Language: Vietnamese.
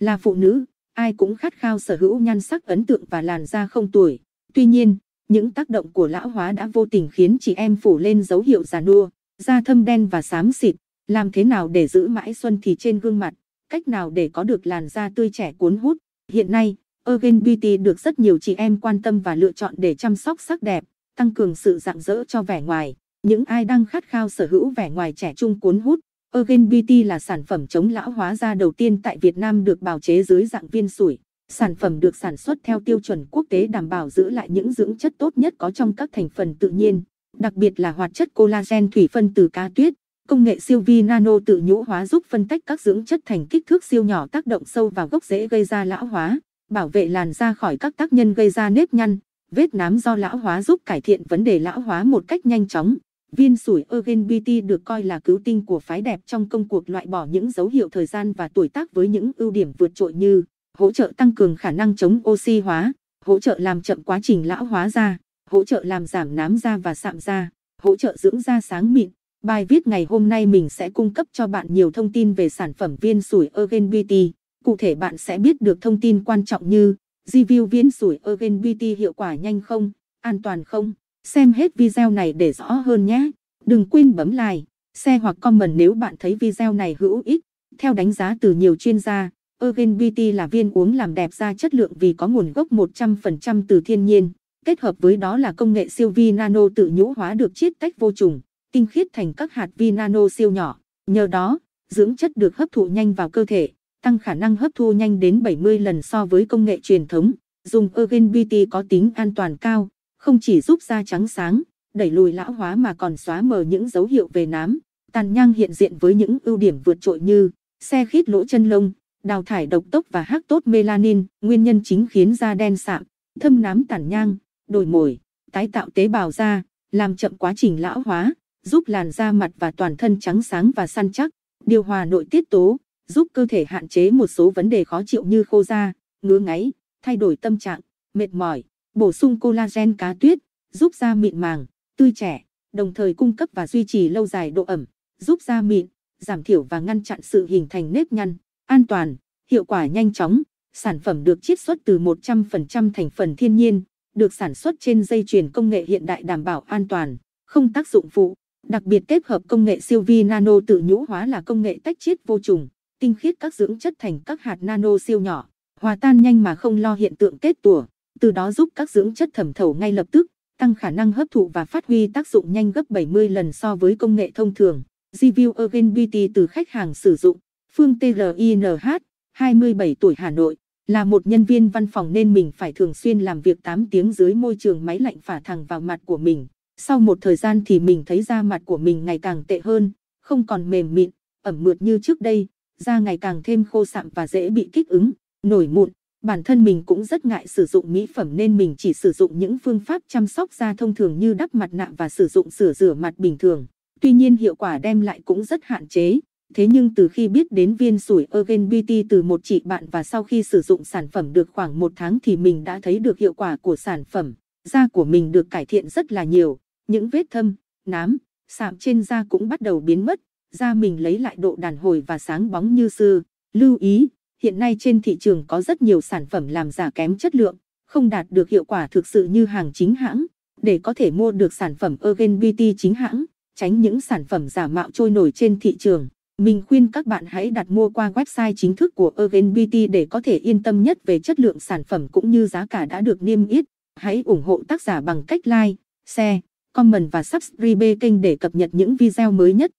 Là phụ nữ, ai cũng khát khao sở hữu nhan sắc ấn tượng và làn da không tuổi. Tuy nhiên, những tác động của lão hóa đã vô tình khiến chị em phủ lên dấu hiệu già nua, da thâm đen và xám xịt. Làm thế nào để giữ mãi xuân thì trên gương mặt? Cách nào để có được làn da tươi trẻ cuốn hút? Hiện nay, Again Beauty được rất nhiều chị em quan tâm và lựa chọn để chăm sóc sắc đẹp, tăng cường sự rạng rỡ cho vẻ ngoài. Những ai đang khát khao sở hữu vẻ ngoài trẻ trung cuốn hút, Again Beauty là sản phẩm chống lão hóa da đầu tiên tại Việt Nam được bào chế dưới dạng viên sủi. Sản phẩm được sản xuất theo tiêu chuẩn quốc tế đảm bảo giữ lại những dưỡng chất tốt nhất có trong các thành phần tự nhiên, đặc biệt là hoạt chất collagen thủy phân từ cá tuyết. Công nghệ siêu vi nano tự nhũ hóa giúp phân tách các dưỡng chất thành kích thước siêu nhỏ, tác động sâu vào gốc rễ gây ra lão hóa, bảo vệ làn da khỏi các tác nhân gây ra nếp nhăn, vết nám do lão hóa, giúp cải thiện vấn đề lão hóa một cách nhanh chóng. Viên sủi Again Beauty được coi là cứu tinh của phái đẹp trong công cuộc loại bỏ những dấu hiệu thời gian và tuổi tác, với những ưu điểm vượt trội như hỗ trợ tăng cường khả năng chống oxy hóa, hỗ trợ làm chậm quá trình lão hóa da, hỗ trợ làm giảm nám da và sạm da, hỗ trợ dưỡng da sáng mịn. Bài viết ngày hôm nay mình sẽ cung cấp cho bạn nhiều thông tin về sản phẩm viên sủi Again Beauty. Cụ thể bạn sẽ biết được thông tin quan trọng như review viên sủi Again Beauty hiệu quả nhanh không, an toàn không. Xem hết video này để rõ hơn nhé. Đừng quên bấm like, share hoặc comment nếu bạn thấy video này hữu ích. Theo đánh giá từ nhiều chuyên gia, Again Beauty là viên uống làm đẹp da chất lượng vì có nguồn gốc 100% từ thiên nhiên. Kết hợp với đó là công nghệ siêu vi nano tự nhũ hóa được chiết tách vô trùng, tinh khiết thành các hạt vi nano siêu nhỏ. Nhờ đó, dưỡng chất được hấp thụ nhanh vào cơ thể, tăng khả năng hấp thu nhanh đến 70 lần so với công nghệ truyền thống. Dùng Again Beauty có tính an toàn cao, không chỉ giúp da trắng sáng, đẩy lùi lão hóa mà còn xóa mờ những dấu hiệu về nám, tàn nhang hiện diện, với những ưu điểm vượt trội như xe khít lỗ chân lông, đào thải độc tố và hắc tốt melanin, nguyên nhân chính khiến da đen sạm, thâm nám tàn nhang, đồi mồi, tái tạo tế bào da, làm chậm quá trình lão hóa, giúp làn da mặt và toàn thân trắng sáng và săn chắc, điều hòa nội tiết tố, giúp cơ thể hạn chế một số vấn đề khó chịu như khô da, ngứa ngáy, thay đổi tâm trạng, mệt mỏi. Bổ sung collagen cá tuyết, giúp da mịn màng, tươi trẻ, đồng thời cung cấp và duy trì lâu dài độ ẩm, giúp da mịn, giảm thiểu và ngăn chặn sự hình thành nếp nhăn. An toàn, hiệu quả nhanh chóng, sản phẩm được chiết xuất từ 100% thành phần thiên nhiên, được sản xuất trên dây chuyền công nghệ hiện đại, đảm bảo an toàn, không tác dụng phụ. Đặc biệt kết hợp công nghệ siêu vi nano tự nhũ hóa là công nghệ tách chiết vô trùng, tinh khiết các dưỡng chất thành các hạt nano siêu nhỏ, hòa tan nhanh mà không lo hiện tượng kết tủa. Từ đó giúp các dưỡng chất thẩm thấu ngay lập tức, tăng khả năng hấp thụ và phát huy tác dụng nhanh gấp 70 lần so với công nghệ thông thường. Review Again Beauty từ khách hàng sử dụng. Phương TLINH, 27 tuổi, Hà Nội. Là một nhân viên văn phòng nên mình phải thường xuyên làm việc 8 tiếng dưới môi trường máy lạnh phả thẳng vào mặt của mình. Sau một thời gian thì mình thấy da mặt của mình ngày càng tệ hơn, không còn mềm mịn, ẩm mượt như trước đây, da ngày càng thêm khô sạm và dễ bị kích ứng, nổi mụn. Bản thân mình cũng rất ngại sử dụng mỹ phẩm nên mình chỉ sử dụng những phương pháp chăm sóc da thông thường như đắp mặt nạ và sử dụng sữa rửa mặt bình thường. Tuy nhiên hiệu quả đem lại cũng rất hạn chế. Thế nhưng từ khi biết đến viên sủi Again Beauty từ một chị bạn và sau khi sử dụng sản phẩm được khoảng 1 tháng thì mình đã thấy được hiệu quả của sản phẩm. Da của mình được cải thiện rất là nhiều. Những vết thâm, nám, sạm trên da cũng bắt đầu biến mất. Da mình lấy lại độ đàn hồi và sáng bóng như xưa. Lưu ý! Hiện nay trên thị trường có rất nhiều sản phẩm làm giả kém chất lượng, không đạt được hiệu quả thực sự như hàng chính hãng. Để có thể mua được sản phẩm Again Beauty chính hãng, tránh những sản phẩm giả mạo trôi nổi trên thị trường, mình khuyên các bạn hãy đặt mua qua website chính thức của Again Beauty để có thể yên tâm nhất về chất lượng sản phẩm cũng như giá cả đã được niêm yết. Hãy ủng hộ tác giả bằng cách like, share, comment và subscribe kênh để cập nhật những video mới nhất.